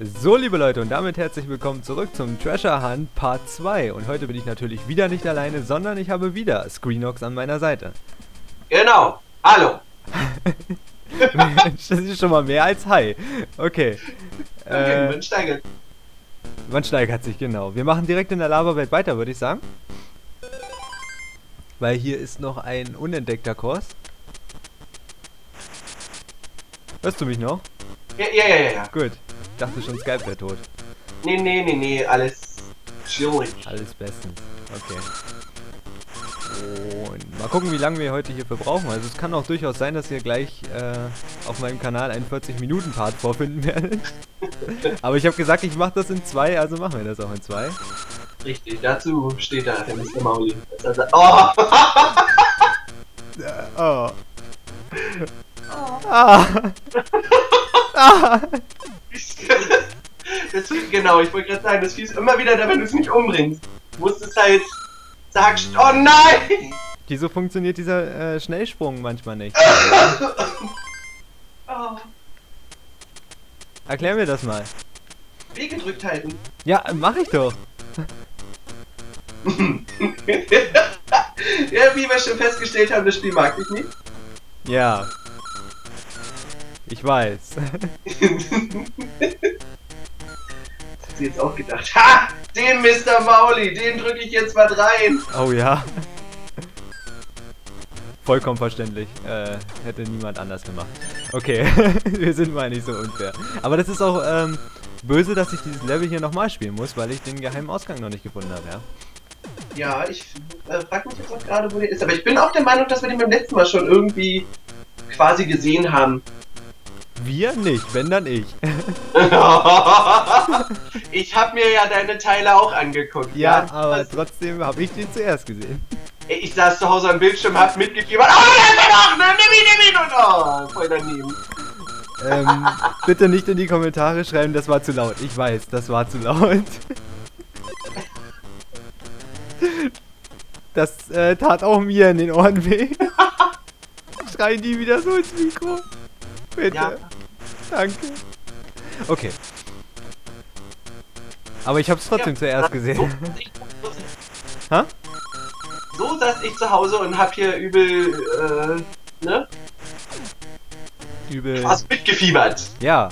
So, liebe Leute, und damit herzlich willkommen zurück zum Treasure Hunt Part 2. Und heute bin ich natürlich wieder nicht alleine, sondern ich habe wieder Screenox an meiner Seite. Genau, hallo. Mensch, das ist schon mal mehr als Hi. Okay. Okay, man steigert. Man steigert sich, genau. Wir machen direkt in der Lava Welt weiter, würde ich sagen. Weil hier ist noch ein unentdeckter Kurs. Hörst du mich noch? Ja. Gut. Ich dachte schon, Skype wäre tot. Nee, alles schwierig. Alles bestens. Okay. Und mal gucken, wie lange wir heute hierfür brauchen. Also es kann auch durchaus sein, dass ihr gleich auf meinem Kanal einen 40-Minuten-Part vorfinden werdet. Aber ich habe gesagt, ich mache das in 2, also machen wir das auch in 2. Richtig, dazu steht da der Mr. Mauli. Oh! Oh. Ah. Ah. Das, genau, ich wollte gerade sagen, das fiel immer wieder da, wenn du es nicht umbringst. Du musst es halt sagen, oh nein! Wieso funktioniert dieser Schnellsprung manchmal nicht? Oh. Erklär mir das mal. B gedrückt halten. Ja, mach ich doch. Ja, wie wir schon festgestellt haben, das Spiel mag ich nicht. Ja. Ich weiß. Das hat sie jetzt auch gedacht. Ha! Den Mr. Mauli, den drücke ich jetzt mal rein. Oh ja. Vollkommen verständlich. Hätte niemand anders gemacht. Okay, wir sind mal nicht so unfair. Aber das ist auch böse, dass ich dieses Level hier nochmal spielen muss, weil ich den geheimen Ausgang noch nicht gefunden habe, ja. Ja, ich frag mich jetzt auch gerade, wo der ist. Aber ich bin auch der Meinung, dass wir den beim letzten Mal schon irgendwie quasi gesehen haben. Wir nicht, wenn dann ich. Ich habe mir ja deine Teile auch angeguckt. Ja, ja, aber also, trotzdem habe ich den zuerst gesehen. Ich saß zu Hause am Bildschirm, hab mitgegeben. Oh, nimm ihn, voll daneben. Bitte nicht in die Kommentare schreiben, das war zu laut. Ich weiß, das war zu laut. Das tat auch mir in den Ohren weh. Schreien die wieder so ins Mikro. Bitte. Ja. Danke. Okay. Aber ich hab's trotzdem zuerst gesehen. Ha? So saß ich zu Hause und hab hier übel, ne? Übel. Hast mitgefiebert. Ja.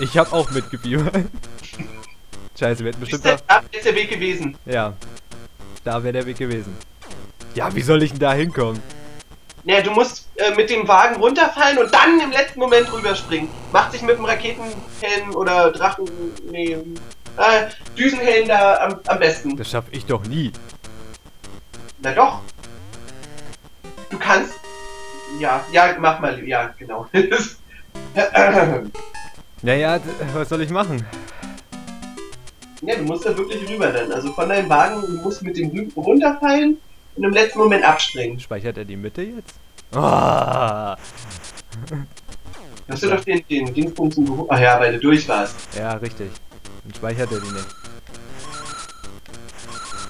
Ich hab auch mitgefiebert. Scheiße, wir hätten bestimmt. Da ist der Weg gewesen. Ja. Da wäre der Weg gewesen. Ja, wie soll ich denn da hinkommen? Naja, du musst mit dem Wagen runterfallen und dann im letzten Moment rüberspringen. Macht sich mit dem Raketenhelm oder Drachen... Nee... Düsenhelm da am besten. Das schaff ich doch nie. Na doch. Du kannst... Ja, mach mal... Ja, genau. Naja, was soll ich machen? Ja, du musst da wirklich rüber dann. Also von deinem Wagen, du musst mit dem Rücken runterfallen. Und im letzten Moment abspringen. Speichert er die Mitte jetzt? Oh. Hast du doch den Dingspunkt zum Beruf... Ach ja, weil du durch warst. Ja, richtig. Dann speichert er die nicht.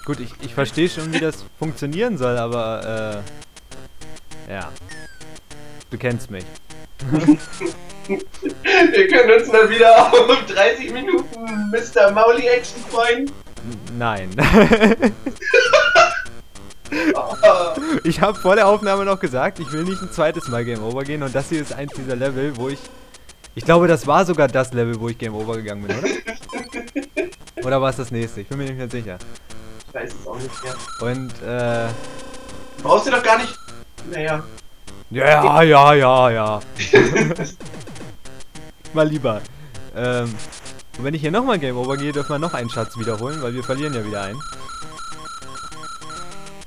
Gut, ich verstehe schon, wie das funktionieren soll, aber... ja. Du kennst mich. Wir können uns mal wieder auf 30 Minuten Mr. Mauli Action freuen. Nein. Ich habe vor der Aufnahme noch gesagt, ich will nicht ein zweites Mal Game Over gehen und das hier ist eins dieser Level, wo ich... Ich glaube, das war sogar das Level, wo ich Game Over gegangen bin, oder? Oder war es das nächste? Ich bin mir nicht mehr sicher. Ich weiß es auch nicht mehr. Und, brauchst du doch gar nicht... Naja. Ja. Mal lieber. Und wenn ich hier nochmal Game Over gehe, dürfen wir noch einen Schatz wiederholen, weil wir verlieren ja wieder einen.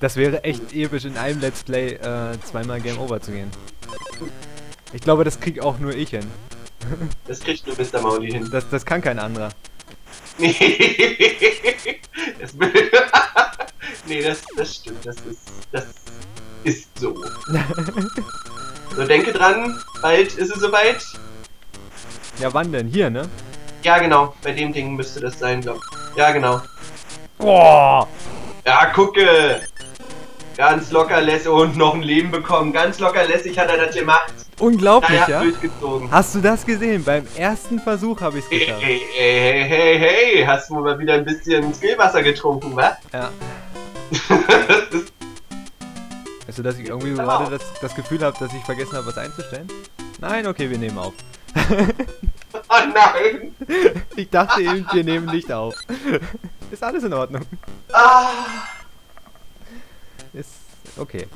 Das wäre echt episch, in einem Let's Play zweimal Game Over zu gehen. Ich glaube, das krieg auch nur ich hin. Das kriegt nur Mr. Mauli hin. Das kann kein anderer. Nee, das stimmt. Das ist so. So, denke dran, bald ist es soweit. Ja, wann denn? Hier, ne? Ja, genau. Bei dem Ding müsste das sein, glaub ich. Ja, genau. Boah! Ja, gucke! Ganz locker lässig und noch ein Leben bekommen. Ganz locker lässig hat er das gemacht. Unglaublich, ja? Durchgezogen. Hast du das gesehen? Beim ersten Versuch habe ich es geschafft. Hey, hey, hey, hey, hey, hast du mal wieder ein bisschen Skillwasser getrunken, wa? Ja. Weißt du, dass ich irgendwie gerade das Gefühl habe, dass ich vergessen habe, was einzustellen? Nein, okay, wir nehmen auf. Oh nein! Ich dachte eben, wir nehmen nicht auf. Ist alles in Ordnung. Ah. Ist okay.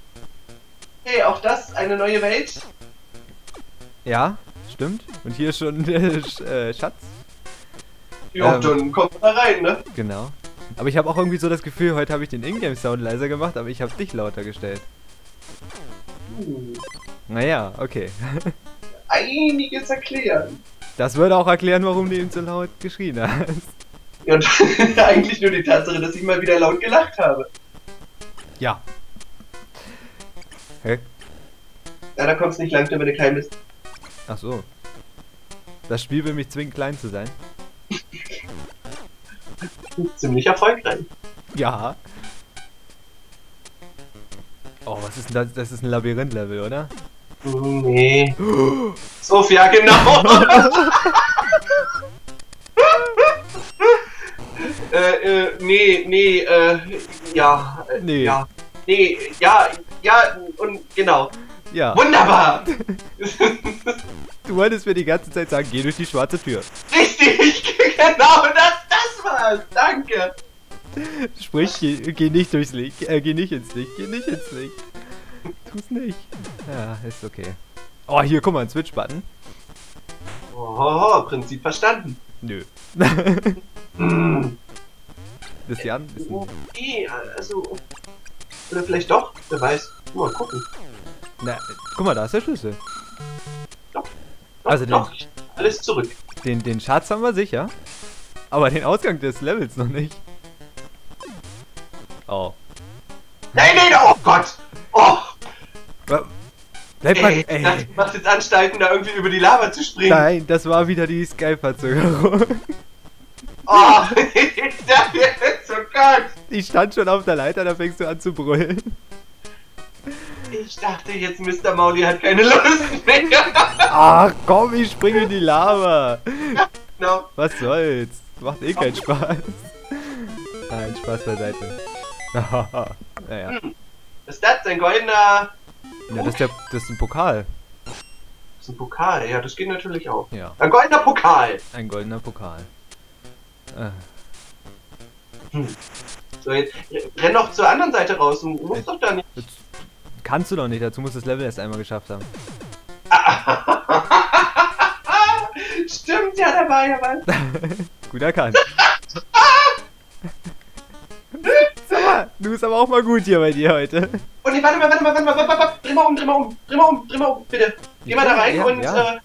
Hey, auch das, eine neue Welt? Ja, stimmt. Und hier schon der Schatz. Ja, dann kommt mal rein, ne? Genau. Aber ich habe auch irgendwie so das Gefühl, heute habe ich den Ingame-Sound leiser gemacht, aber ich habe dich lauter gestellt. Naja, okay. Einiges erklären. Das würde auch erklären, warum du eben so laut geschrien hast. Ja, und eigentlich nur die Tatsache, dass ich mal wieder laut gelacht habe. Ja. Hä? Ja, da kommst du nicht lang, wenn du klein bist. Ach so. Das Spiel will mich zwingen, klein zu sein. Ziemlich erfolgreich. Ja. Oh, was ist denn das? Das ist ein Labyrinth-Level, oder? Nee. Sophia, genau. Genau. Ja. Wunderbar! Du wolltest mir die ganze Zeit sagen, geh durch die schwarze Tür. Richtig, genau, das war's, danke! Sprich, geh nicht durchs Licht, geh nicht ins Licht. Tu's nicht. Ja, ist okay. Oh, hier, guck mal, ein Switch-Button. Oh, Prinzip verstanden. Nö. Das Jan ist ein... Okay, also... Oder vielleicht doch, wer weiß. Mal gucken. Na, guck mal, da ist der Schlüssel. Doch, alles zurück. Den Schatz haben wir sicher. Aber den Ausgang des Levels noch nicht. Oh. Nein, oh Gott! Oh! Bleib mal, ey. Du machst jetzt Anstalten, da irgendwie über die Lava zu springen. Nein, das war wieder die Skype-Verzögerung. Oh! Oh Gott! Ich stand schon auf der Leiter, da fängst du an zu brüllen. Ich dachte jetzt, Mr. Mauli hat keine Lust mehr. Ach komm, ich springe in die Lava. No. Was soll's? Macht eh keinen Spaß. Nein, Spaß beiseite. Naja. Ist das ein goldener... Ja, das ist ein Pokal. Das ist ein Pokal, ja, das geht natürlich auch. Ja. Ein goldener Pokal. Ein goldener Pokal. So, jetzt renn doch zur anderen Seite raus. Du musst doch da nicht... Kannst du doch nicht, dazu musst du das Level erst einmal geschafft haben. Stimmt, ja, da war ja was. Gut erkannt. Sag mal, du bist aber auch mal gut hier bei dir heute. Und nee, warte mal, dreh mal um, bitte. Geh mal da rein, ja, und ja.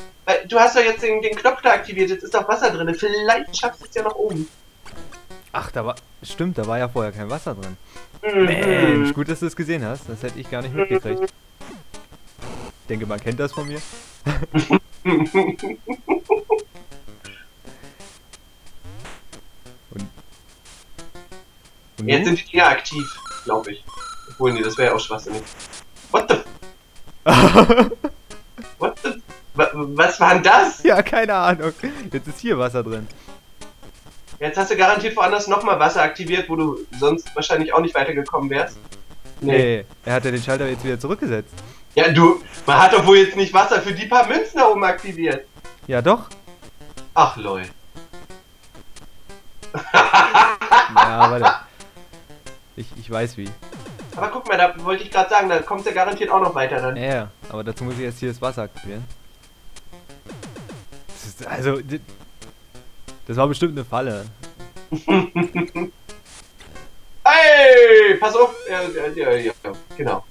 Du hast ja jetzt den Knopf da aktiviert, jetzt ist doch Wasser drin. Vielleicht schaffst du es ja nach oben. Ach, da war ja vorher kein Wasser drin. Mensch, gut, dass du es gesehen hast. Das hätte ich gar nicht mitgekriegt. Ich denke, man kennt das von mir. Und jetzt sind die Dinger aktiv, glaube ich. Obwohl, nee, das wäre ja auch schwachsinnig. What the? What the? Was war denn das? Ja, keine Ahnung. Jetzt ist hier Wasser drin. Jetzt hast du garantiert woanders nochmal Wasser aktiviert, wo du sonst wahrscheinlich auch nicht weitergekommen wärst. Nee, er hat ja den Schalter jetzt wieder zurückgesetzt. Ja, man hat doch wohl jetzt nicht Wasser für die paar Münzen da oben aktiviert. Ja, doch. Ach, lol. Ja, warte. Ich weiß wie. Aber guck mal, da wollte ich gerade sagen, da kommst du ja garantiert auch noch weiter dann. Ja, aber dazu muss ich jetzt hier das Wasser aktivieren. Das ist, also... Das war bestimmt eine Falle. Hey, pass auf! Ja, genau.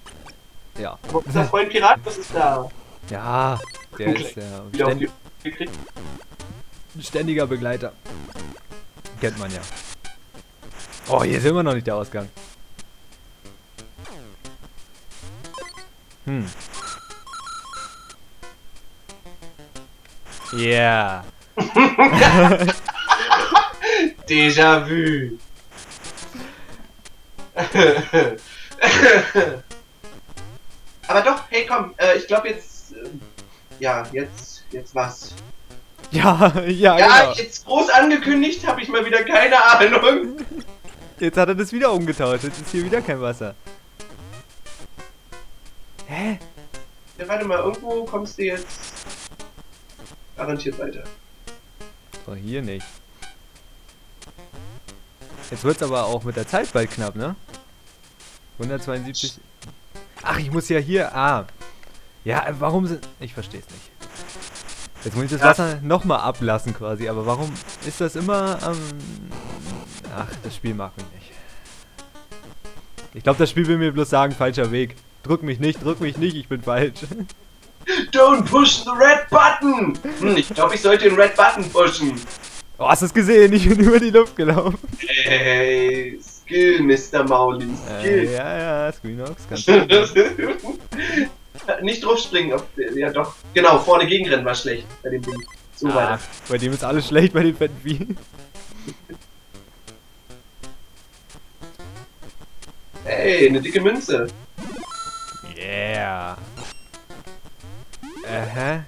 Ja. Unser Freund Piratus ist da. Ja, der ist ja ein ständiger Begleiter. Kennt man ja. Oh, hier sind wir noch nicht der Ausgang. Hm. Yeah. Déjà-vu. Aber doch, hey komm, ich glaube jetzt Ja, jetzt was? Ja, genau. Jetzt groß angekündigt, habe ich mal wieder keine Ahnung. Jetzt hat er das wieder umgetauscht, jetzt ist hier wieder kein Wasser. Hä? Ja, warte mal, irgendwo kommst du jetzt garantiert weiter. So, hier nicht. Jetzt wird's aber auch mit der Zeit bald knapp, ne? 172... Ach, ich muss ja hier... Ah. Ja, warum sind... Ich versteh's nicht. Jetzt muss ich das Wasser nochmal ablassen quasi, aber warum ist das immer am... Ach, das Spiel mag mich nicht. Ich glaube, das Spiel will mir bloß sagen, falscher Weg. Drück mich nicht, ich bin falsch. Don't push the red button! Hm, ich glaube, ich sollte den red button pushen. Oh, hast du es gesehen? Ich bin über die Luft gelaufen. Hey, Skill, Mr. Mauli, Skill. Ja, Screenox, kannst du nicht draufspringen. Ja doch, genau, vorne gegenrennen war schlecht bei dem Ding. So weiter. Bei dem ist alles schlecht, bei dem fetten Vieh. Hey, eine dicke Münze. Yeah. Aha.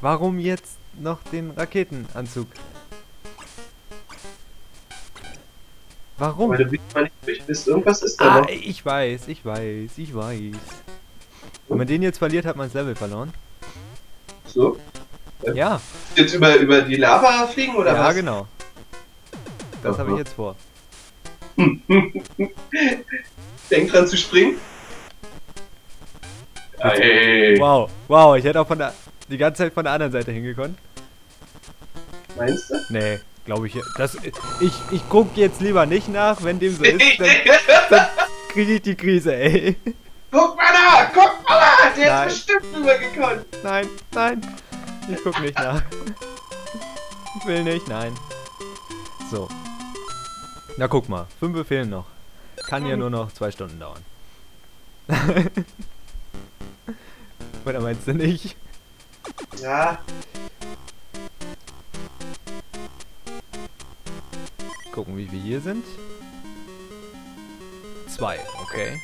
Warum jetzt noch den Raketenanzug? Warum? Weil du nicht durch bist. Irgendwas ist da noch. Ich weiß. Wenn man den jetzt verliert, hat man das Level verloren. So? Ja. Jetzt über die Lava fliegen oder was? Ja, genau. Das habe ich jetzt vor. Denk dran zu springen. Hey. Wow, ich hätte auch die ganze Zeit von der anderen Seite hingekommen. Meinst du? Nee, glaube ich. Ich gucke jetzt lieber nicht nach, wenn dem so ist, dann kriege ich die Krise, ey. Guck mal nach! Der ist bestimmt rübergekommen. Nein. Ich guck nicht nach. Ich will nicht, nein. So. Na guck mal, 5 Befehlen noch. Kann ja nur noch 2 Stunden dauern. Oder meinst du nicht? Ja. Gucken, wie wir hier sind. 2, okay.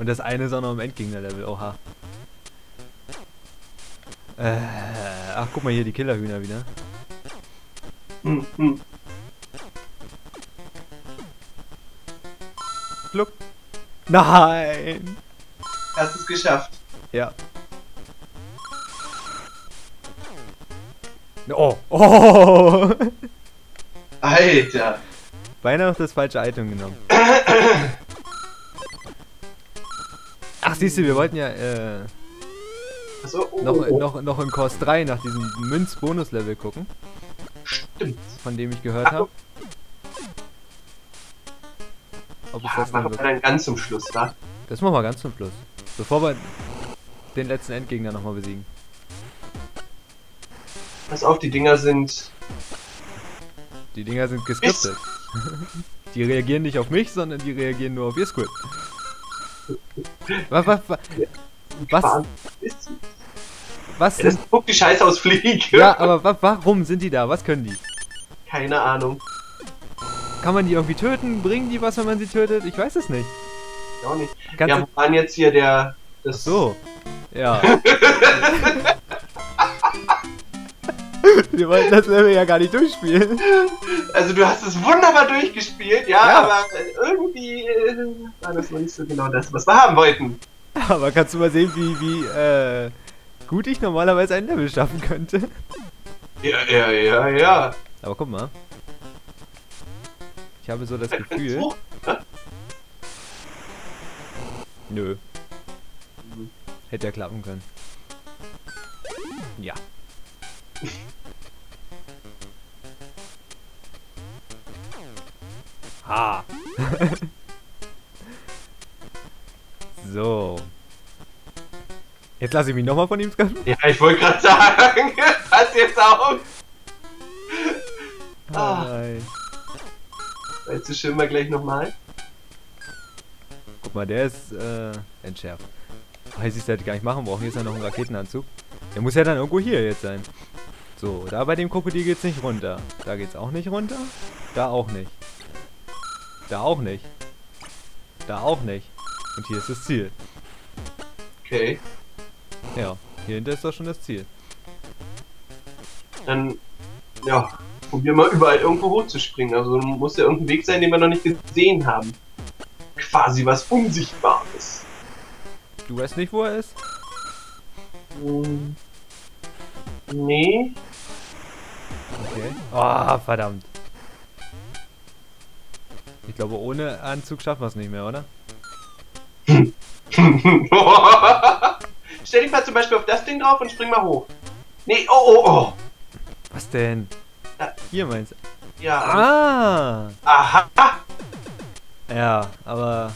Und das eine ist auch noch im Endgegner-Level, oha. Ach, guck mal hier, die Killerhühner wieder. Look. Nein! Hast es geschafft. Ja. Oh! Alter! Beinahe noch das falsche Item genommen. Ach, siehst du, wir wollten ja achso, noch in Kurs 3 nach diesem Münz-Bonus-Level gucken. Stimmt. Von dem ich gehört habe. Das machen wir dann ganz zum Schluss, wa? Das machen wir ganz zum Schluss. Bevor wir den letzten Endgegner nochmal besiegen. Pass auf, die Dinger sind... Die Dinger sind gescriptet. Die reagieren nicht auf mich, sondern die reagieren nur auf ihr Script. Was? Das guckt die Scheiße aus Flieg. Ja, aber warum sind die da? Was können die? Keine Ahnung. Kann man die irgendwie töten? Bringen die was, wenn man sie tötet? Ich weiß es nicht. Auch nicht. Ja, wir waren jetzt hier der... Ach so. Ja. Wir wollten das Level ja gar nicht durchspielen. Also du hast es wunderbar durchgespielt, ja. Aber irgendwie war das noch nicht so genau das, was wir haben wollten. Aber kannst du mal sehen, wie gut ich normalerweise ein Level schaffen könnte? Ja. Aber guck mal. Ich habe so das Gefühl... Nö. Hätte ja klappen können. Ja. Ha! So. Jetzt lasse ich mich nochmal von ihm scannen. Ja, ich wollte gerade sagen, pass jetzt auf! Nein. Weißt du schon mal gleich nochmal? Guck mal, der ist entschärft. Weiß ich, das hätte ich gar nicht machen brauchen. Hier ist ja noch ein Raketenanzug. Der muss ja dann irgendwo hier jetzt sein. So, da bei dem Krokodil geht's nicht runter. Da geht's auch nicht runter. Da auch nicht. Da auch nicht. Da auch nicht. Und hier ist das Ziel. Okay. Ja, hier hinter ist doch schon das Ziel. Dann, ja, probier mal überall irgendwo hochzuspringen. Also muss ja irgendein Weg sein, den wir noch nicht gesehen haben. Quasi was Unsichtbares. Du weißt nicht, wo er ist? Nee. Okay. Oh, verdammt. Ich glaube, ohne Anzug schaffen wir es nicht mehr, oder? Stell dich mal zum Beispiel auf das Ding drauf und spring mal hoch. Nee, oh, oh, oh. Was denn? Hier meinst du? Ja. Ah. Aha. Ja, aber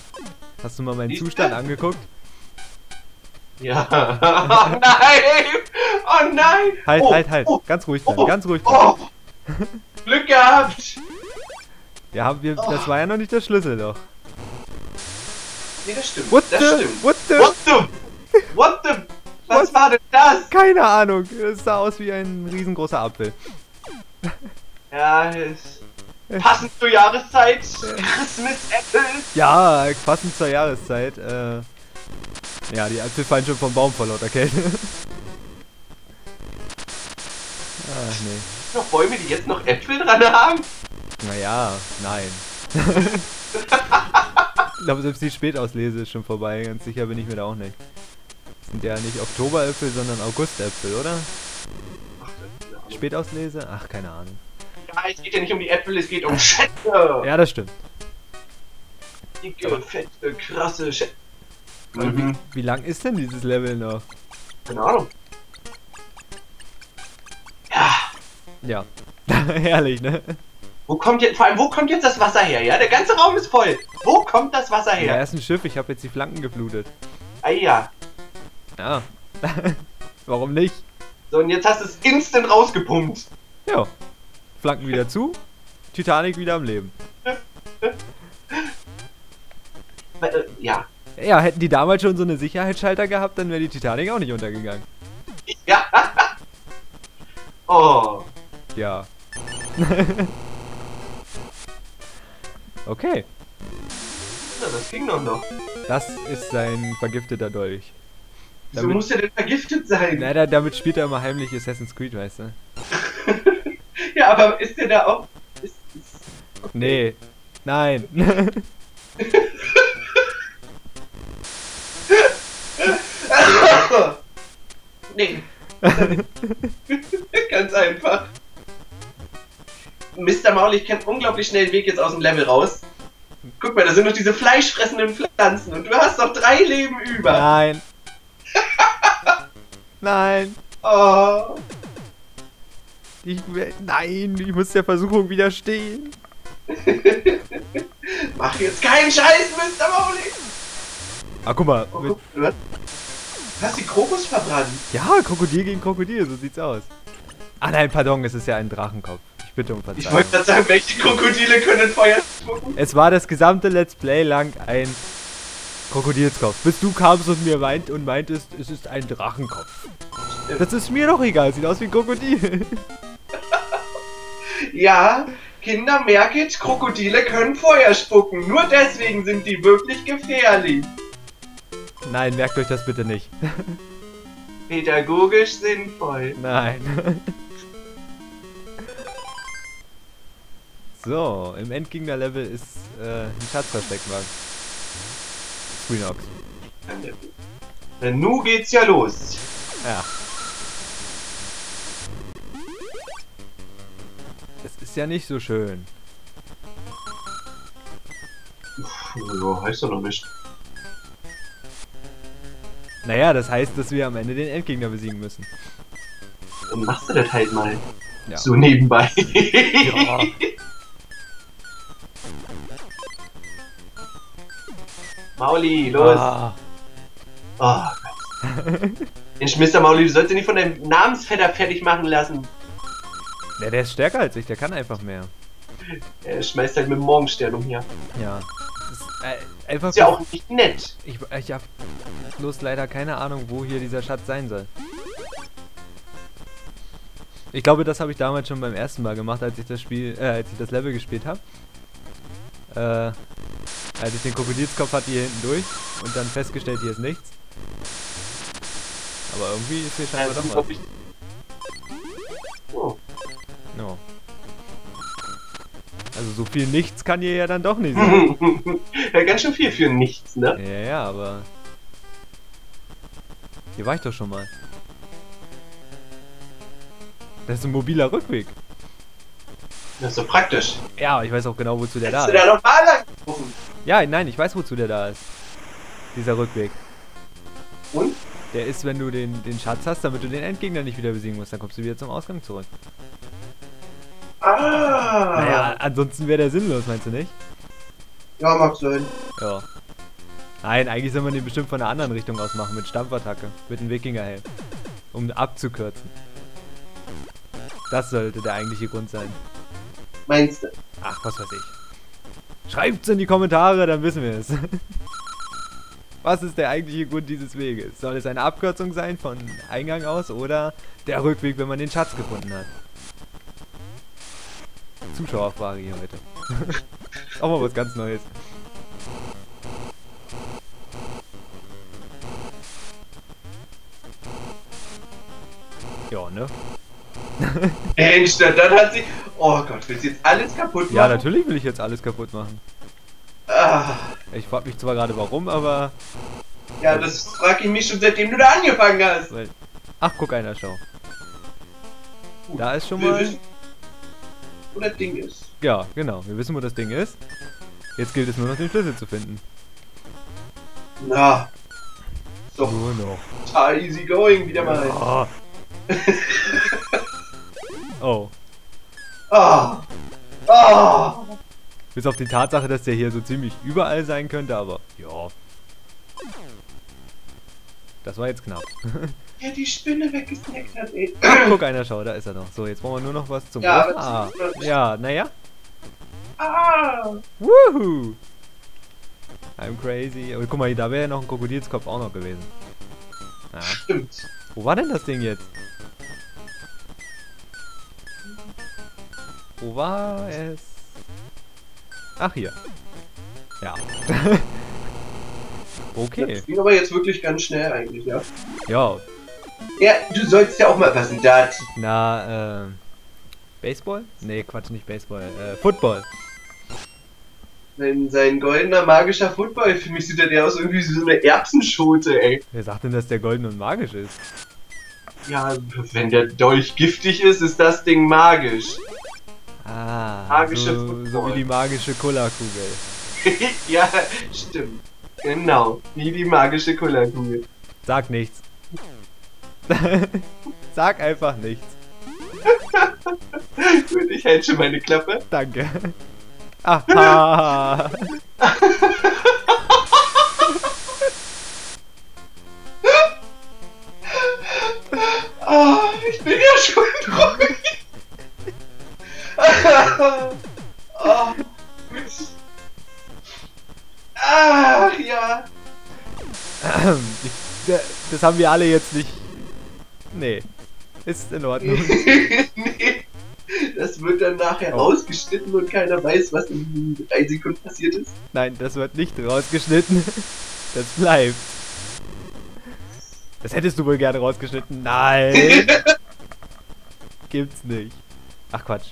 hast du mal meinen Zustand angeguckt? Ja. Oh nein! Oh nein! Halt, oh, halt, halt. Oh, ganz ruhig bleiben, oh, ganz ruhig bleiben. Oh. Glück gehabt! Ja, haben wir, oh. Das war ja noch nicht der Schlüssel, doch. Nee, das stimmt. What das stimmt. What the? What the? What the? Was war denn das? Keine Ahnung. Es sah aus wie ein riesengroßer Apfel. Ja, ist passend zur Jahreszeit. Christmas Apples. Ja, passend zur Jahreszeit. Ja, die Äpfel fallen schon vom Baum vor lauter Kälte. Ach nee. Gibt's noch Bäume, die jetzt noch Äpfel dran haben? Naja, nein. Ich glaube, selbst die Spätauslese ist schon vorbei. Ganz sicher bin ich mir da auch nicht. Das sind ja nicht Oktoberäpfel, sondern Augustäpfel, oder? Ach, Spätauslese? Ach, keine Ahnung. Ja, es geht ja nicht um die Äpfel, es geht um Schätze. Ja, das stimmt. Dicke, fette, krasse Schätze. Mhm. Wie lang ist denn dieses Level noch? Keine Ahnung. Ja. Ja. Herrlich, ne? Wo kommt jetzt, vor allem, wo kommt jetzt das Wasser her? Ja, der ganze Raum ist voll. Wo kommt das Wasser her? Ja, erst ein Schiff. Ich habe jetzt die Flanken geflutet. Ah ja. Ja. Warum nicht? So, und jetzt hast du es instant rausgepumpt. Ja. Flanken wieder zu. Titanic wieder am Leben. Ja. Ja, hätten die damals schon so eine Sicherheitsschalter gehabt, dann wäre die Titanic auch nicht untergegangen. Ja. Oh. Ja. Okay. Ja, das ging doch noch. Das ist sein vergifteter Dolch. Wieso muss er denn vergiftet sein? Leider, damit spielt er immer heimlich Assassin's Creed, weißt du. Ja, aber ist der da auch... Ist okay. Nee. Nein. Nee. Ganz einfach. Mr. Mauli, ich kenne unglaublich schnell den Weg jetzt aus dem Level raus. Guck mal, da sind noch diese fleischfressenden Pflanzen und du hast noch 3 Leben über. Nein. Nein. Oh. Nein, ich muss der Versuchung widerstehen. Mach jetzt keinen Scheiß, Mr. Mauli. Ah, guck mal. Oh, guck, du hast die Krokus verbrannt. Ja, Krokodil gegen Krokodil, so sieht's aus. Ah nein, pardon, es ist ja ein Drachenkopf. Ich bitte um Verzeihung. Ich wollte gerade sagen, welche Krokodile können Feuer spucken? Es war das gesamte Let's Play lang ein Krokodilskopf. Bis du kamst und mir meintest, es ist ein Drachenkopf. Stimmt. Das ist mir doch egal, sieht aus wie ein Krokodil. Ja, Kinder, merket, Krokodile können Feuer spucken. Nur deswegen sind die wirklich gefährlich. Nein, merkt euch das bitte nicht. Pädagogisch sinnvoll. Nein. So, im Endgegner-Level ist ein Schatz versteckt worden. Screenox. Denn nun geht's ja los. Ja. Das ist ja nicht so schön. Ja, heißt doch noch nicht. Naja, das heißt, dass wir am Ende den Endgegner besiegen müssen. Dann machst du das halt mal. Ja. So nebenbei. Ja. Mauli, los! Ah. Oh Gott. Mensch, Mr. Mauli, du sollst dich nicht von deinem Namensvetter fertig machen lassen. Ja, der ist stärker als ich, der kann einfach mehr. Er schmeißt halt mit dem Morgenstern um hier. Ja. Das ist, einfach ist ja auch nicht nett. Ich hab bloß leider keine Ahnung, wo hier dieser Schatz sein soll. Ich glaube, das habe ich damals schon beim ersten Mal gemacht, als ich das Spiel, als ich das Level gespielt habe. Also ich den Krokodilskopf hatte hier hinten durch und dann festgestellt, hier ist nichts. Aber irgendwie ist hier scheinbar doch was. Oh. No. Also so viel nichts kann hier ja dann doch nicht sein. Ja, ganz schön viel für nichts, ne? Ja, ja, aber... Hier war ich doch schon mal. Das ist ein mobiler Rückweg. Das ist so praktisch. Ja, aber ich weiß auch genau, wozu der da ist. Hättest du da noch mal lang gerufen? Ja, nein, ich weiß, wozu der da ist. Dieser Rückweg. Und? Der ist, wenn du den Schatz hast, damit du den Endgegner nicht wieder besiegen musst. Dann kommst du wieder zum Ausgang zurück. Ah! Naja, ansonsten wäre der sinnlos, meinst du nicht? Ja, macht Sinn. Ja. Nein, eigentlich soll man den bestimmt von einer anderen Richtung aus machen, mit Stampfattacke, mit einem Wikingerhelm. Um abzukürzen. Das sollte der eigentliche Grund sein. Meinst du? Ach, was weiß ich. Schreibt's in die Kommentare, dann wissen wir es. Was ist der eigentliche Grund dieses Weges? Soll es eine Abkürzung sein von Eingang aus oder der Rückweg, wenn man den Schatz gefunden hat? Zuschauerfrage hier heute. Auch mal was ganz Neues. Ja, ne? Mensch, dann hat sie... Oh Gott, willst du jetzt alles kaputt machen? Ja, natürlich will ich jetzt alles kaputt machen. Ah. Ich frag mich zwar gerade warum, aber... Ja, das frag ich mich schon, seitdem du da angefangen hast. Ach, guck einer, schau. Gut, da ist schon mal... Wir wissen, wo das Ding ist. Ja, genau. Wir wissen, wo das Ding ist. Jetzt gilt es nur noch, den Schlüssel zu finden. Na. So. Nur noch. Ah, easy going, wieder mal. Ja. Oh. Ah. Ah. Bis auf die Tatsache, dass der hier so ziemlich überall sein könnte, aber ja. Das war jetzt knapp. Ja, die Spinne weggesnackt hat, ey. Guck einer, schau, da ist er noch. So, jetzt brauchen wir nur noch was zum... Ja, Großen. Ah. Ja, naja. Ah. Woohoo. I'm crazy. Aber guck mal, da wäre ja noch ein Krokodilskopf auch noch gewesen. Ja. Stimmt. Wo war denn das Ding jetzt? Wo war es? Ach, hier. Ja. Okay. Das ging aber jetzt wirklich ganz schnell eigentlich, ja? Ja. Ja, du sollst ja auch mal was denn da. Na, Baseball? Nee, Quatsch, nicht Baseball. Football. Sein goldener, magischer Football. Für mich sieht der aus irgendwie so eine Erbsenschote, ey. Wer sagt denn, dass der golden und magisch ist? Ja, wenn der Dolch giftig ist, ist das Ding magisch. Ah, magische Football. So wie die magische Cola-Kugel. Ja, stimmt. Genau, wie die magische Cola-Kugel. Sag nichts. Sag einfach nichts. Gut, ich hält schon meine Klappe. Danke. Aha. Oh, ich bin ja schon traurig. Oh, ach ja. Das haben wir alle jetzt nicht. Nee. Ist in Ordnung. Nee. Das wird dann nachher rausgeschnitten und keiner weiß, was in 3 Sekunden passiert ist. Nein, das wird nicht rausgeschnitten. Das bleibt. Das hättest du wohl gerne rausgeschnitten. Nein. Gibt's nicht. Ach Quatsch.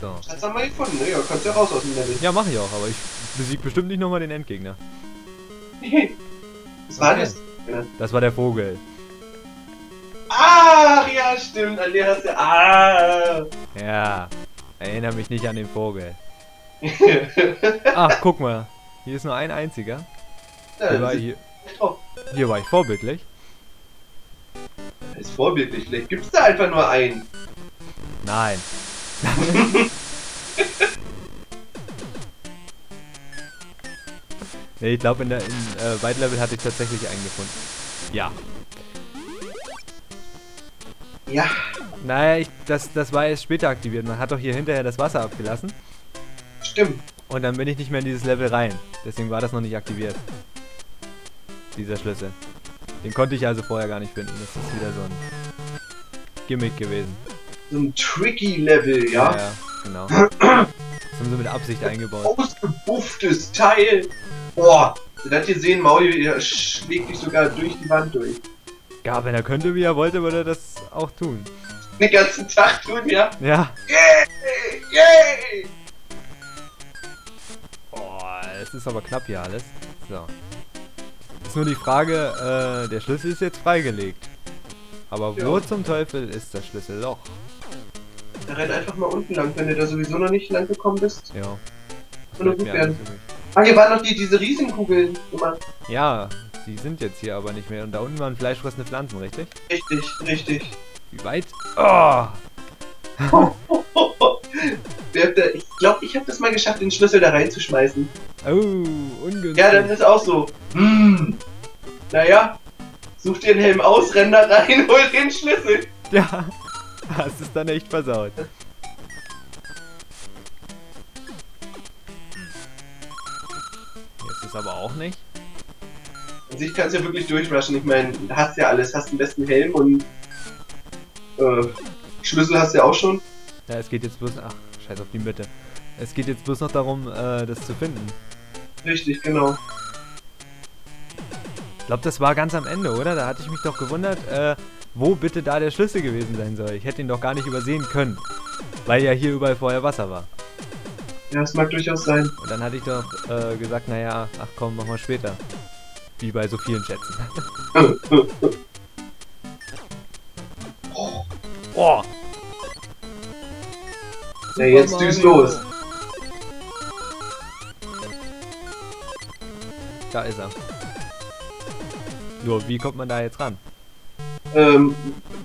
So. Schatz haben wir gefunden, ne? Ja, kannst ja raus aus dem Level. Ja, mach ich auch, aber ich besieg bestimmt nicht nochmal den Endgegner. Was war das? Das war der Vogel. Ach ja, stimmt, an der hast du... Ah. Ja, erinnere mich nicht an den Vogel. Ach, guck mal. Hier ist nur ein einziger. Hier war ich, vorbildlich. Ist vorbildlich, vielleicht gibt's da einfach nur einen. Nein. Nee, ich glaube in White Level hatte ich tatsächlich einen gefunden. Ja. Ja. Naja, das war erst später aktiviert. Man hat doch hier hinterher das Wasser abgelassen. Stimmt. Und dann bin ich nicht mehr in dieses Level rein. Deswegen war das noch nicht aktiviert. Dieser Schlüssel. Den konnte ich also vorher gar nicht finden. Das ist wieder so ein Gimmick gewesen. So ein tricky Level, ja? Ja, genau. Das haben sie mit Absicht eingebaut. Ausgebufftes Teil! Boah, Ihr werdet hier sehen, Mauli schlägt dich sogar durch die Wand durch. Ja, wenn er könnte, wie er wollte, würde er das auch tun. Den ganzen Tag tun, ja? Ja. Yay! Yay! Boah, es ist aber knapp hier alles. So. Ist nur die Frage, der Schlüssel ist jetzt freigelegt. Aber wo zum Teufel ist das Schlüsselloch? Renn einfach mal unten lang, wenn du da sowieso noch nicht lang gekommen bist. Ja. Nur gut werden. Ah, hier waren noch diese Riesenkugeln immer. Ja, die sind jetzt hier aber nicht mehr. Und da unten waren fleischfressende Pflanzen, richtig? Richtig, richtig. Wie weit? Oh! Ich glaube, ich habe das mal geschafft, den Schlüssel da reinzuschmeißen. Oh, ungünstig. Ja, dann ist auch so. Hm. Naja, such dir den Helm aus, renn da rein, hol den Schlüssel. Ja, das ist dann echt versaut. Jetzt ist aber auch nicht. Also ich kann es ja wirklich durchrushen. Ich meine, du hast ja alles. Hast den besten Helm und Schlüssel hast du ja auch schon. Ja, es geht jetzt bloß... Ach, scheiß auf die Mitte. Es geht jetzt bloß noch darum, das zu finden. Richtig, genau. Ich glaube, das war ganz am Ende, oder? Da hatte ich mich doch gewundert, wo bitte da der Schlüssel gewesen sein soll. Ich hätte ihn doch gar nicht übersehen können. Weil ja hier überall vorher Wasser war. Ja, das mag durchaus sein. Und dann hatte ich doch gesagt, naja, ach komm, mach mal später. Wie bei so vielen Schätzen. Oh. Ja, jetzt düst los. Da ist er. Nur, wie kommt man da jetzt ran?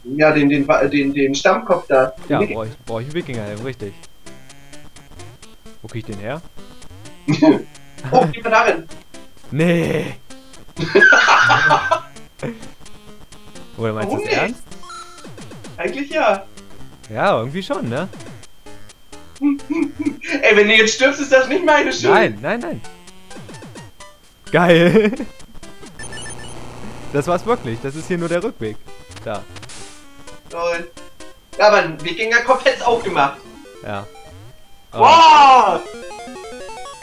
Ja, den Stammkopf da. Ja, brauch ich einen Wikingerhelm, richtig. Wo krieg ich den her? Oh, geh mal darin. Nee. Oder meinst du das ernst? Eigentlich ja. Ja, irgendwie schon, ne? Ey, wenn du jetzt stirbst, ist das nicht meine Schuld. Nein, nein, nein. Geil. Das war's wirklich. Das ist hier nur der Rückweg. Da. Toll. Ja, aber ein Wikingerkopf hätt's auch gemacht. Ja. Oh. Wow!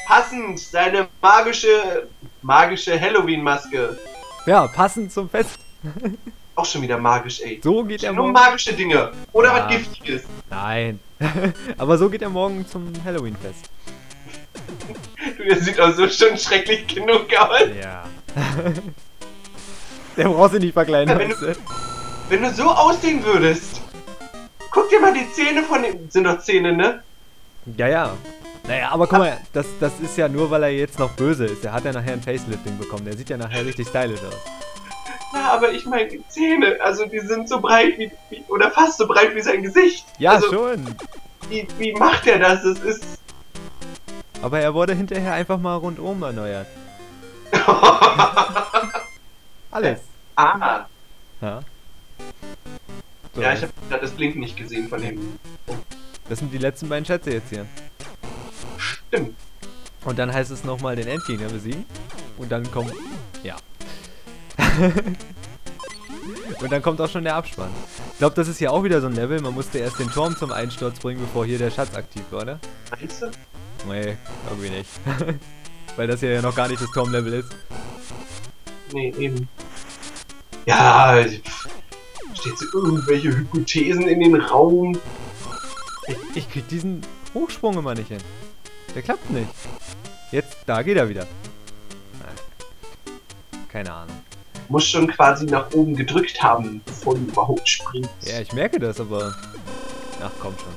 Passend, seine magische Halloween-Maske. Ja, passend zum Fest. Auch schon wieder magisch, ey. So geht er morgen. Nur magische Dinge. Oder ja, was Giftiges. Nein. Aber so geht er morgen zum Halloween-Fest. Du, der sieht auch so schon schrecklich genug aus. Ja. Der braucht sich nicht verkleinern. Ja, wenn du so aussehen würdest. Guck dir mal die Zähne von dem... Sind doch Zähne, ne? Ja, ja. Naja, aber guck mal, das ist ja nur, weil er jetzt noch böse ist. Der hat ja nachher ein Facelifting bekommen. Der sieht ja nachher richtig stylisch aus. Ja, aber ich meine, die Zähne, also die sind so breit wie oder fast so breit wie sein Gesicht. Ja, also, schon. Wie macht er das? Das ist... Aber er wurde hinterher einfach mal rundum erneuert. Alles. Ah. Ja. So. Ja, ich habe das Blinken nicht gesehen von dem. Das sind die letzten beiden Schätze jetzt hier. Stimmt. Und dann heißt es nochmal den Endgegner besiegen. Und dann kommt... Ja. Und dann kommt auch schon der Abspann. Ich glaube, das ist ja auch wieder so ein Level. Man musste erst den Turm zum Einsturz bringen, bevor hier der Schatz aktiv war, oder? Meinst du? Nee, irgendwie nicht. Weil das hier ja noch gar nicht das Turmlevel ist. Nee, eben. Ja, steht so irgendwelche Hypothesen in den Raum. Ich krieg diesen Hochsprung immer nicht hin. Der klappt nicht. Jetzt, da geht er wieder. Keine Ahnung. Muss schon quasi nach oben gedrückt haben, bevor du überhaupt springst. Ja, ich merke das, aber... Ach, komm schon.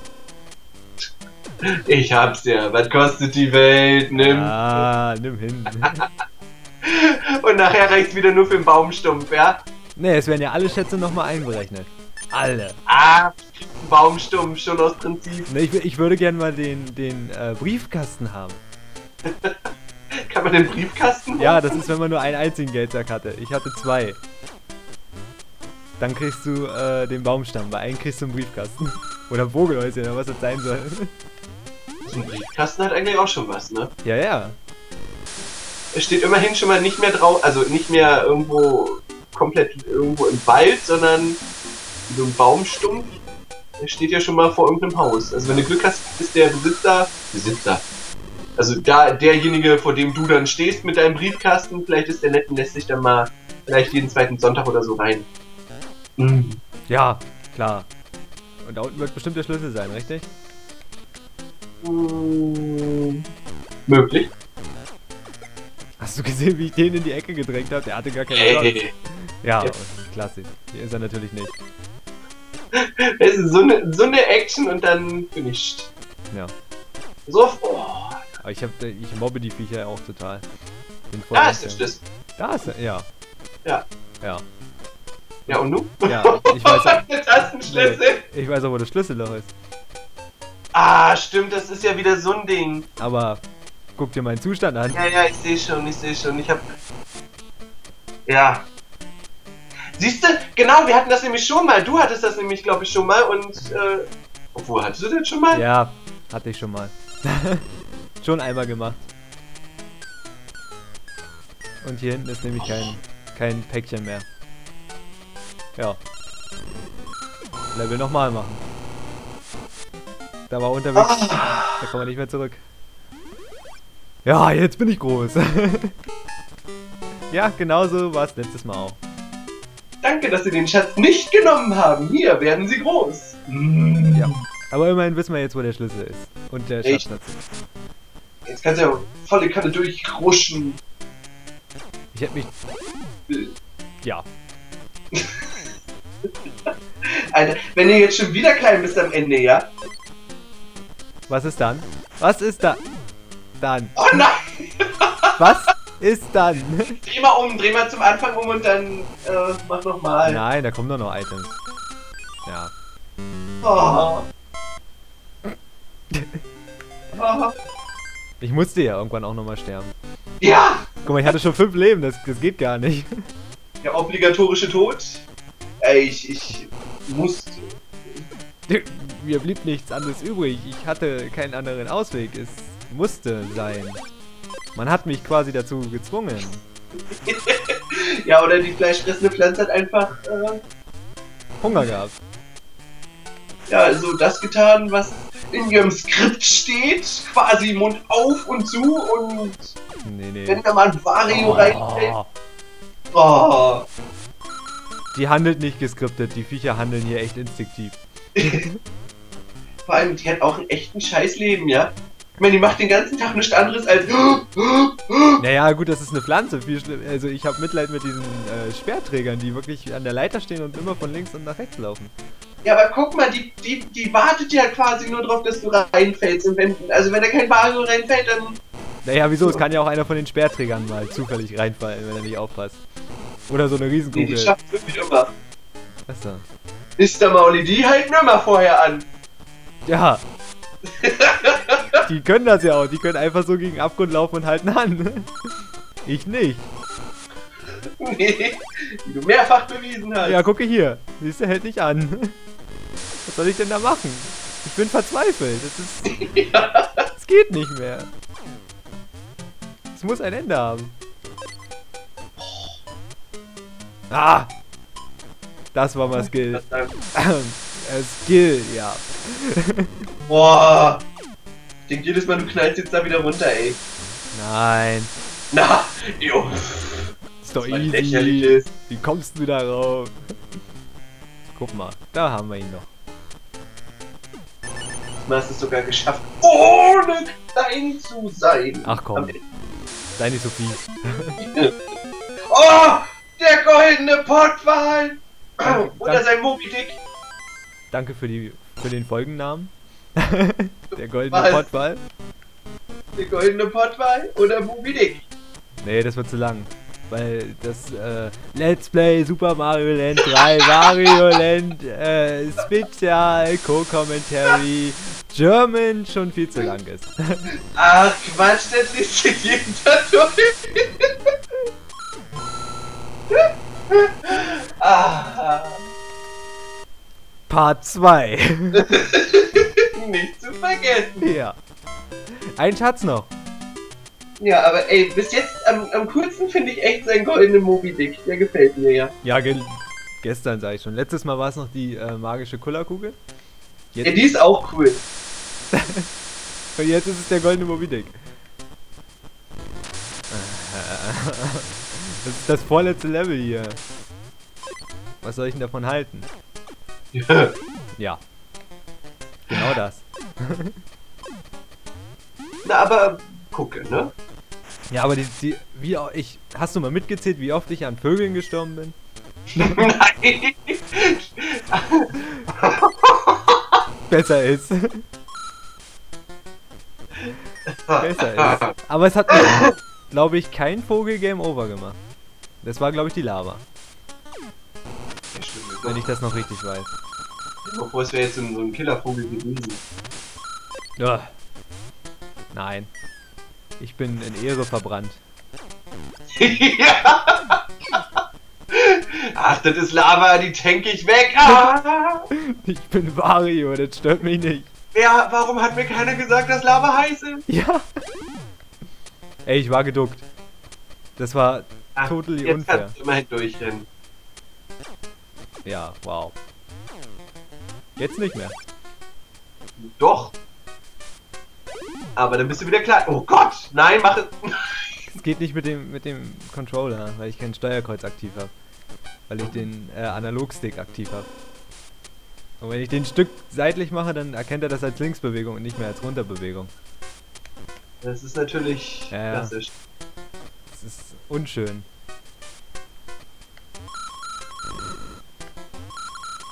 Ich hab's ja. Was kostet die Welt? Nimm. Ah, nimm hin. Und nachher reicht's wieder nur für den Baumstumpf, ja? Ne, es werden ja alle Schätze nochmal einberechnet. Alle. Ah, Baumstumpf, schon aus Prinzip. Ne, ich würde gerne mal den Briefkasten haben. Kann man den Briefkasten machen? Ja, das ist, wenn man nur einen einzigen Geldsack hatte. Ich hatte zwei. Dann kriegst du den Baumstamm. Bei einem kriegst du einen Briefkasten. Oder Vogelhäuschen, oder was das sein soll. So ein Briefkasten hat eigentlich auch schon was, ne? Ja, ja. Es steht immerhin schon mal nicht mehr drauf, also nicht mehr irgendwo komplett irgendwo im Wald, sondern so ein Baumstumpf. Der steht ja schon mal vor irgendeinem Haus. Also wenn du Glück hast, ist der Besitzer... Also da derjenige, vor dem du dann stehst mit deinem Briefkasten, vielleicht ist der nett und lässt sich dann mal vielleicht jeden zweiten Sonntag oder so rein. Mhm. Ja, klar. Und da unten wird bestimmt der Schlüssel sein, richtig? Mhm. Möglich. Hast du gesehen, wie ich den in die Ecke gedrängt habe? Der hatte gar keine Chance. Hey. Ja, ja. Klasse. Hier ist er natürlich nicht. Es ist so eine Action und dann finished. Ja. Sofort. Aber ich mobbe die Viecher auch total. Da ist der Schlüssel. Da ist er, ja. Ja. Ja. Ja, und du? Ja, ich weiß auch, ich weiß auch, wo das Schlüsselloch ist. Ah, stimmt, das ist ja wieder so ein Ding. Aber... Guck dir meinen Zustand an. Ja, ja, ich sehe schon, ich sehe schon. Ich hab... Ja. Siehst du? Genau, wir hatten das nämlich schon mal. Du hattest das nämlich, glaube ich, schon mal und... Obwohl, hattest du das schon mal? Ja, hatte ich schon mal. Schon einmal gemacht. Und hier hinten ist nämlich kein Päckchen mehr. Ja. Level nochmal machen. Da war unterwegs. Da kann man nicht mehr zurück. Ja, jetzt bin ich groß. Ja, genauso war es letztes Mal auch. Danke, dass Sie den Schatz nicht genommen haben. Hier werden Sie groß. Mm. Ja, aber immerhin wissen wir jetzt, wo der Schlüssel ist. Und der Schatzplatz. Jetzt kannst du ja volle Kanne durchruschen. Ich hätte mich... Ja. Alter, wenn ihr jetzt schon wieder klein bist am Ende, ja? Was ist dann? Was ist da? Dann. Oh nein! Was ist dann? Dreh mal um, dreh mal zum Anfang um und dann mach nochmal. Nein, da kommen doch noch Items. Ja. Oh. Oh. Ich musste ja irgendwann auch nochmal sterben. Ja! Guck mal, ich hatte schon 5 Leben, das geht gar nicht. Der obligatorische Tod? Ey, ich musste. Mir blieb nichts anderes übrig. Ich hatte keinen anderen Ausweg. Es musste sein. Man hat mich quasi dazu gezwungen. Ja, oder die fleischfressende Pflanze hat einfach Hunger gehabt. Ja, also das getan, was in ihrem Skript steht. Quasi Mund auf und zu und nee. Wenn da mal ein Wario reinfällt. Oh. Die handelt nicht geskriptet. Die Viecher handeln hier echt instinktiv. Vor allem, die hat auch einen echten Scheißleben, ja? Ich meine, die macht den ganzen Tag nichts anderes als... Naja, gut, das ist eine Pflanze. Viel schlimm. Also ich habe Mitleid mit diesen Speerträgern, die wirklich an der Leiter stehen und immer von links und nach rechts laufen. Ja, aber guck mal, die wartet ja quasi nur drauf, dass du reinfällst. Und wenn da kein Wario reinfällt, dann... Naja, wieso? So. Es kann ja auch einer von den Speerträgern mal zufällig reinfallen, wenn er nicht aufpasst. Oder so eine Riesenkugel. Nee, die schafft wirklich immer. Was da? Mr. Mauli, die halten immer vorher an. Ja. Die können das ja auch, die können einfach so gegen Abgrund laufen und halten an. Ich nicht. Nee, wie du mehrfach bewiesen hast. Ja, gucke hier. Siehst du, hält nicht an. Was soll ich denn da machen? Ich bin verzweifelt. Das ist... Ja. Das geht nicht mehr. Es muss ein Ende haben. Ah! Das war mal Skill. Skill, ja. Boah. Ich denke jedes Mal, du knallst jetzt da wieder runter, ey. Nein. Na, jo. Ist doch easy. Lächerlich. Wie kommst du da rauf? Guck mal, da haben wir ihn noch. Du hast es sogar geschafft, ohne klein zu sein. Ach komm. Sei nicht so fies. Oh, der goldene Pottwal. Oder sein Moby Dick. Danke für den Folgennamen. Der goldene Pottwal. Der goldene Pottwal oder Moby Dick? Nee, das wird zu lang. Weil das Let's Play Super Mario Land 3 Mario Land Spezial Co-Commentary German schon viel zu lang ist. Ach Quatsch, das liest sich jeden Tag durch. Ah. Part 2. Nicht zu vergessen. Ja. Ein Schatz noch. Ja, aber ey, bis jetzt am coolsten finde ich echt sein goldenen Moby Dick. Der gefällt mir ja. Ja, gestern sag ich schon. Letztes Mal war es noch die magische Kullerkugel. Jetzt ja, die ist auch cool. Und jetzt ist es der goldene Moby Dick. Das ist das vorletzte Level hier. Was soll ich denn davon halten? Ja. Ja. Genau das. Na, aber gucke, ne? Ja, aber hast du mal mitgezählt, wie oft ich an Vögeln gestorben bin? Nein! Besser ist. Besser ist. Aber es hat mir, glaube ich, kein Vogel Game Over gemacht. Das war, glaube ich, die Lava. Ja, stimmt, wenn ich das noch richtig weiß. Obwohl es wäre jetzt so ein Killervogel gewesen. Ja. Nein. Ich bin in Ehre verbrannt. Ja. Ach, das ist Lava, die tanke ich weg. Ah. Ich bin Wario, das stört mich nicht. Ja, warum hat mir keiner gesagt, dass Lava heiß ist? Ja. Ey, ich war geduckt. Das war total unfair. Jetzt kannst du immerhin durchrennen. Ja, wow. Jetzt nicht mehr. Doch. Aber dann bist du wieder klar. Oh Gott! Nein, mach es! Es geht nicht mit dem Controller, weil ich kein Steuerkreuz aktiv habe. Weil ich den Analogstick aktiv habe. Und wenn ich den Stück seitlich mache, dann erkennt er das als Linksbewegung und nicht mehr als Runterbewegung. Das ist natürlich klassisch. Das ist unschön.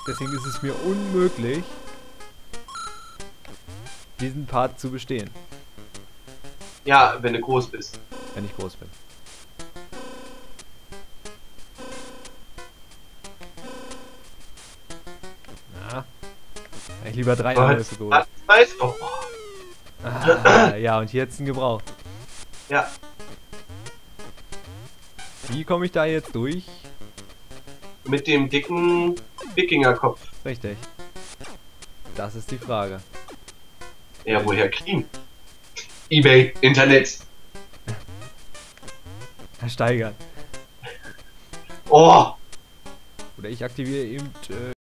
Deswegen ist es mir unmöglich, diesen Part zu bestehen. Ja, wenn du groß bist. Wenn ich groß bin. Na? Eigentlich lieber 3 Anläufe geholt. Ah, das heißt doch. Ah, ja, und jetzt ein Gebrauch. Ja. Wie komme ich da jetzt durch? Mit dem dicken Wikingerkopf. Richtig. Das ist die Frage. Ja, woher kriegen? Ebay, Internet. Versteigern. Oh! Oder ich aktiviere eben